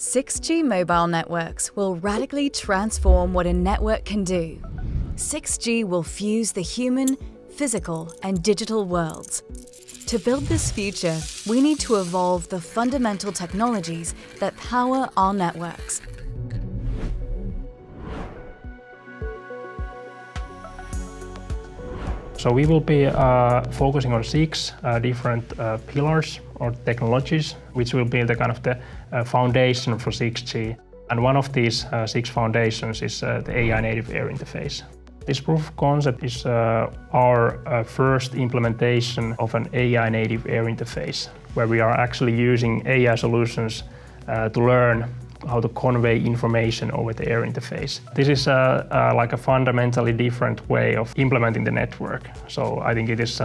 6G mobile networks will radically transform what a network can do. 6G will fuse the human, physical, and digital worlds. To build this future, we need to evolve the fundamental technologies that power our networks. So we will be focusing on six different pillars or technologies, which will be the kind of the foundation for 6G. And one of these six foundations is the AI-native air interface. This proof of concept is our first implementation of an AI-native air interface, where we are actually using AI solutions to learn how to convey information over the air interface. This is like a fundamentally different way of implementing the network. So I think it is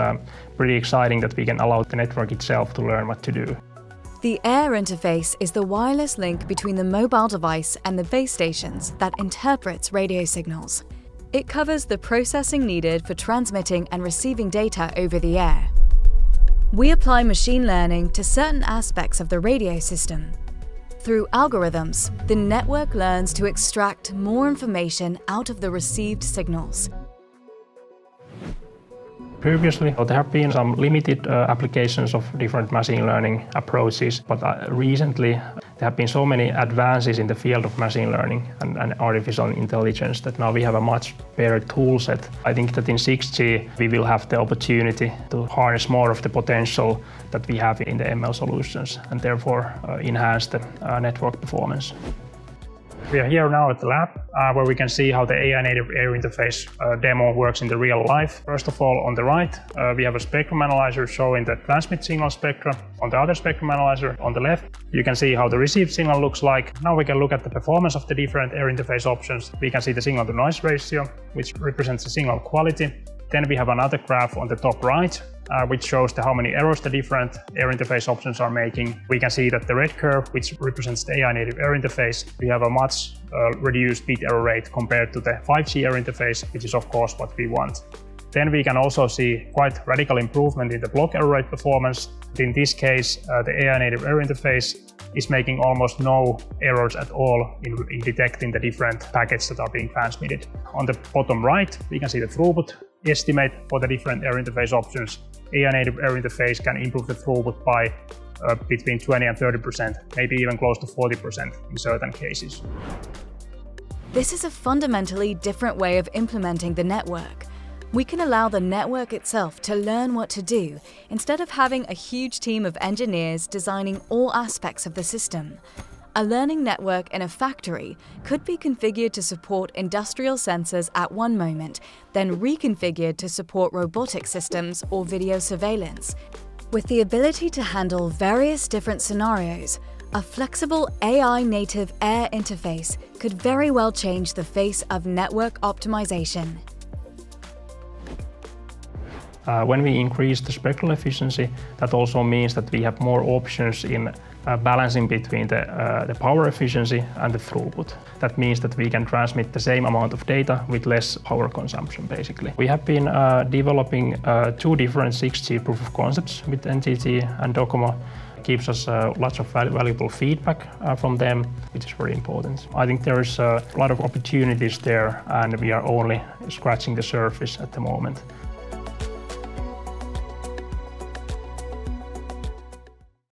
pretty exciting that we can allow the network itself to learn what to do. The air interface is the wireless link between the mobile device and the base stations that interprets radio signals. It covers the processing needed for transmitting and receiving data over the air. We apply machine learning to certain aspects of the radio system. Through algorithms, the network learns to extract more information out of the received signals. Previously, there have been some limited applications of different machine learning approaches, but recently there have been so many advances in the field of machine learning and artificial intelligence that now we have a much better tool set. I think that in 6G we will have the opportunity to harness more of the potential that we have in the ML solutions and therefore enhance the network performance. We are here now at the lab where we can see how the AI-native air interface demo works in the real life. First of all, on the right, we have a spectrum analyzer showing the transmit signal spectra. On the other spectrum analyzer on the left, you can see how the received signal looks like. Now we can look at the performance of the different air interface options. We can see the signal-to-noise ratio, which represents the signal quality. Then we have another graph on the top right, which shows how many errors the different air interface options are making. We can see that the red curve, which represents the AI-native air interface, we have a much reduced bit error rate compared to the 5G air interface, which is of course what we want. Then we can also see quite radical improvement in the block error rate performance. In this case, the AI-native air interface is making almost no errors at all in detecting the different packets that are being transmitted. On the bottom right, we can see the throughput estimate for the different air interface options. AI-native air interface can improve the throughput by between 20 and 30%, maybe even close to 40% in certain cases. This is a fundamentally different way of implementing the network. We can allow the network itself to learn what to do instead of having a huge team of engineers designing all aspects of the system. A learning network in a factory could be configured to support industrial sensors at one moment, then reconfigured to support robotic systems or video surveillance. With the ability to handle various different scenarios, a flexible AI-native air interface could very well change the face of network optimization. When we increase the spectral efficiency, that also means that we have more options in balancing between the power efficiency and the throughput. That means that we can transmit the same amount of data with less power consumption, basically. We have been developing two different 6G proof of concepts with NTT and Docomo. It gives us lots of valuable feedback from them, which is very important. I think there is a lot of opportunities there, and we are only scratching the surface at the moment.